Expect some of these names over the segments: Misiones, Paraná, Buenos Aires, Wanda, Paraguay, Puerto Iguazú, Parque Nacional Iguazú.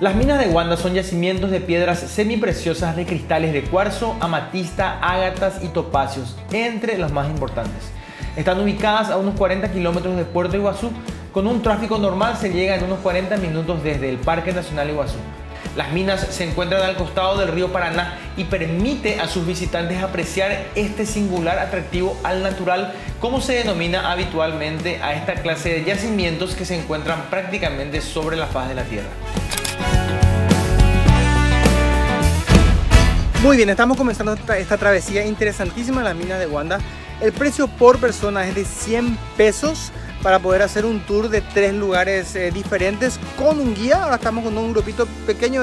Las minas de Wanda son yacimientos de piedras semipreciosas de cristales de cuarzo, amatista, ágatas y topacios, entre las más importantes. Están ubicadas a unos 40 kilómetros de Puerto Iguazú. Con un tráfico normal se llega en unos 40 minutos desde el Parque Nacional Iguazú. Las minas se encuentran al costado del río Paraná y permite a sus visitantes apreciar este singular atractivo al natural, como se denomina habitualmente a esta clase de yacimientos que se encuentran prácticamente sobre la faz de la Tierra. Muy bien, estamos comenzando esta travesía interesantísima en las minas de Wanda. El precio por persona es de 100 pesos para poder hacer un tour de 3 lugares diferentes con un guía. Ahora estamos con un grupito pequeño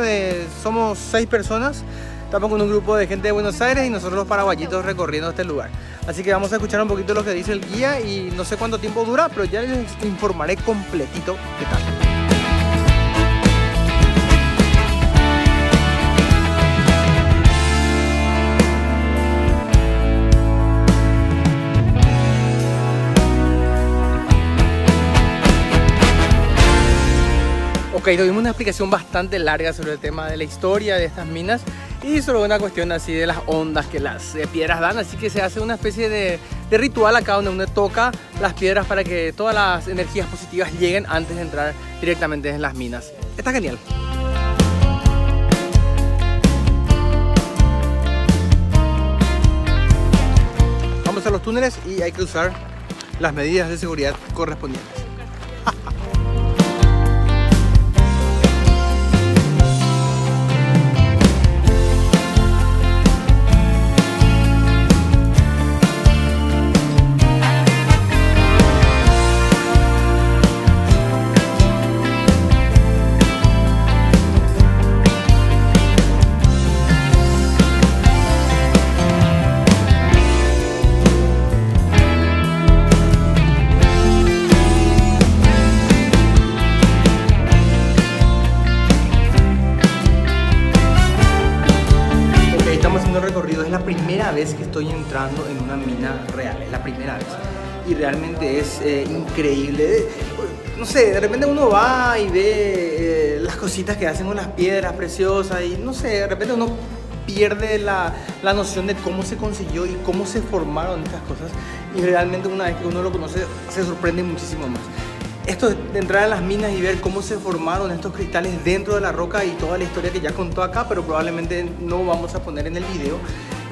somos 6 personas. Estamos con un grupo de gente de Buenos Aires y nosotros los paraguayitos recorriendo este lugar. Así que vamos a escuchar un poquito lo que dice el guía y no sé cuánto tiempo dura, pero ya les informaré completito qué tal. Ok, tuvimos una explicación bastante larga sobre el tema de la historia de estas minas y sobre una cuestión así de las ondas que las piedras dan, así que se hace una especie de ritual acá donde uno toca las piedras para que todas las energías positivas lleguen antes de entrar directamente en las minas. Está genial. Vamos a los túneles y hay que usar las medidas de seguridad correspondientes. Vez que estoy entrando en una mina real, es la primera vez y realmente es increíble. No sé, de repente uno va y ve las cositas que hacen con las piedras preciosas y no sé, de repente uno pierde la noción de cómo se consiguió y cómo se formaron estas cosas, y realmente una vez que uno lo conoce se sorprende muchísimo más. Esto de entrar a las minas y ver cómo se formaron estos cristales dentro de la roca y toda la historia que ya contó acá, pero probablemente no vamos a poner en el video,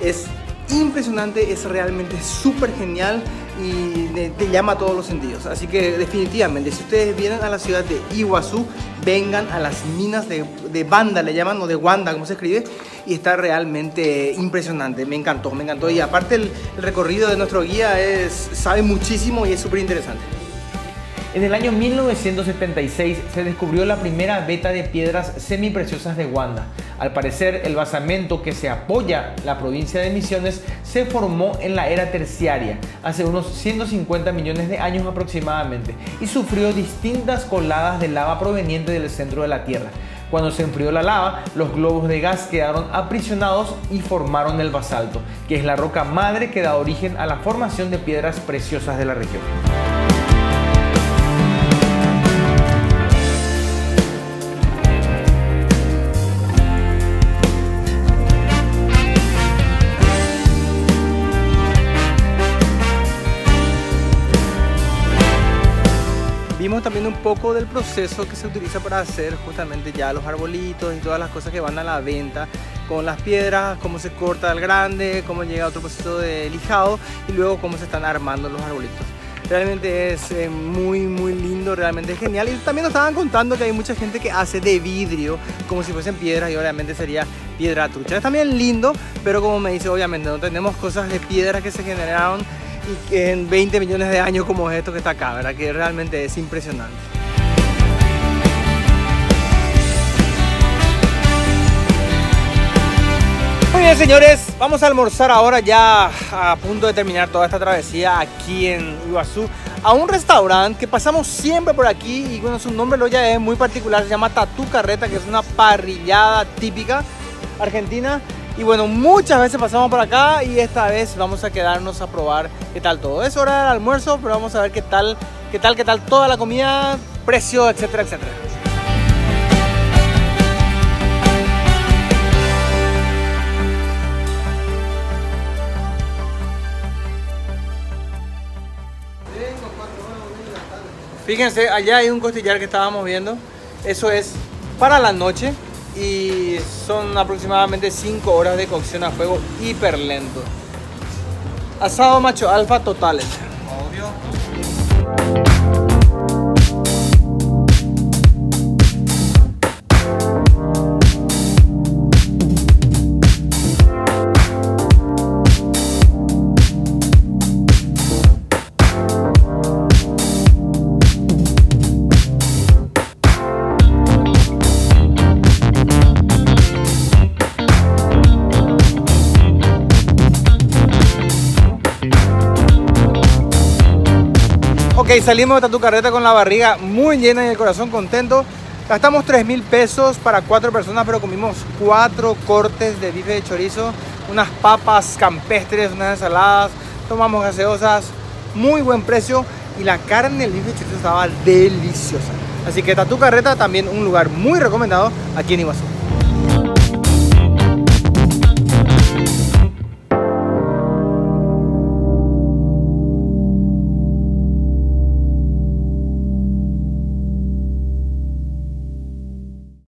es impresionante, es realmente súper genial y te llama a todos los sentidos. Así que definitivamente, si ustedes vienen a la ciudad de Iguazú, vengan a las minas de Wanda, le llaman, o de Wanda, como se escribe, y está realmente impresionante. Me encantó, me encantó. Y aparte el recorrido de nuestro guía sabe muchísimo y es súper interesante. En el año 1976 se descubrió la primera veta de piedras semipreciosas de Wanda. Al parecer, el basamento que se apoya la provincia de Misiones se formó en la era terciaria, hace unos 150 millones de años aproximadamente, y sufrió distintas coladas de lava proveniente del centro de la Tierra. Cuando se enfrió la lava, los globos de gas quedaron aprisionados y formaron el basalto, que es la roca madre que da origen a la formación de piedras preciosas de la región. Vimos también un poco del proceso que se utiliza para hacer justamente ya los arbolitos y todas las cosas que van a la venta con las piedras, cómo se corta el grande, cómo llega a otro proceso de lijado y luego cómo se están armando los arbolitos. Realmente es muy muy lindo, realmente es genial. Y también nos estaban contando que hay mucha gente que hace de vidrio como si fuesen piedras y obviamente sería piedra trucha. Es también lindo, pero como me dice, obviamente no tenemos cosas de piedras que se generaron y en 20 millones de años como esto que está acá, ¿verdad? Que realmente es impresionante. Muy bien, señores, vamos a almorzar ahora, ya a punto de terminar toda esta travesía aquí en Iguazú, a un restaurante que pasamos siempre por aquí y bueno, su nombre lo ya es muy particular, se llama Tatú Carreta, que es una parrillada típica argentina. Y bueno, muchas veces pasamos por acá y esta vez vamos a quedarnos a probar qué tal todo. Es hora del almuerzo, pero vamos a ver qué tal toda la comida, precio, etcétera, etcétera. Fíjense, allá hay un costillar que estábamos viendo. Eso es para la noche y son aproximadamente 5 horas de cocción a fuego hiper lento. Asado macho alfa totales. Obvio. Ok, salimos de Tatucarreta con la barriga muy llena y el corazón contento. Gastamos 3.000 pesos para 4 personas, pero comimos 4 cortes de bife de chorizo, unas papas campestres, unas ensaladas, tomamos gaseosas, muy buen precio. Y la carne del bife de chorizo estaba deliciosa. Así que Tatucarreta también un lugar muy recomendado aquí en Iguazú.